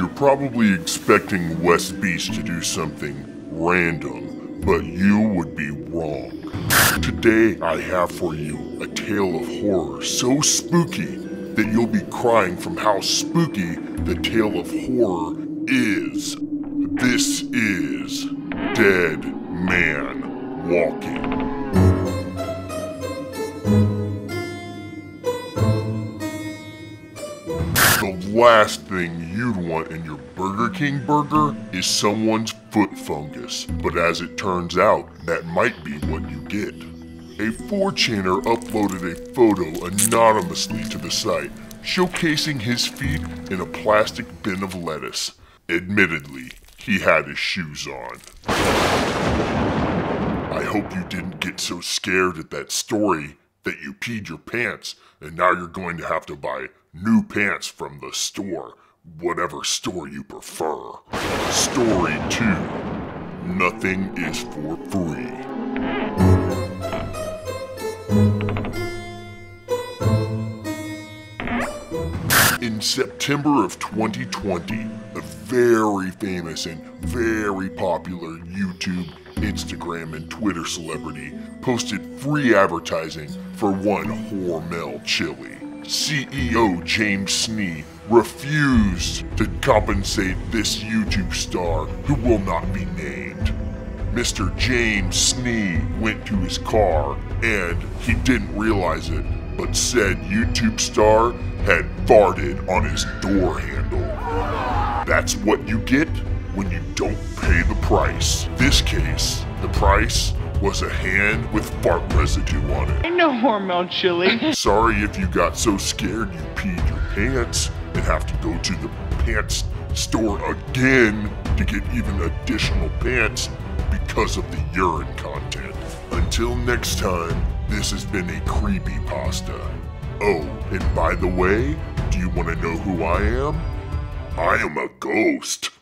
you're probably expecting West Beast to do something random, but you would be wrong. Today, I have for you a tale of horror so spooky that you'll be crying from how spooky the tale of horror is. This is Dead Man Walking. Last thing you'd want in your Burger King burger is someone's foot fungus, but as it turns out, that might be what you get. A 4chaner uploaded a photo anonymously to the site, showcasing his feet in a plastic bin of lettuce. Admittedly, he had his shoes on. I hope you didn't get so scared at that story that you peed your pants, and now you're going to have to buy new pants from the store, whatever store you prefer. Story 2. Nothing is for free. In September of 2020, a very famous and very popular YouTube, Instagram, and Twitter celebrity posted free advertising for one Hormel chili. CEO James Snee refused to compensate this YouTube star who will not be named. Mr. James Snee went to his car and he didn't realize it, but said YouTube star had farted on his door handle. That's what you get when you don't pay the price. This case, the price was a hand with fart residue on it. Ain't no Hormel chili. Sorry if you got so scared you peed your pants and have to go to the pants store again to get even additional pants because of the urine content. Until next time, this has been a creepypasta. Oh, and by the way, do you want to know who I am? I am a ghost.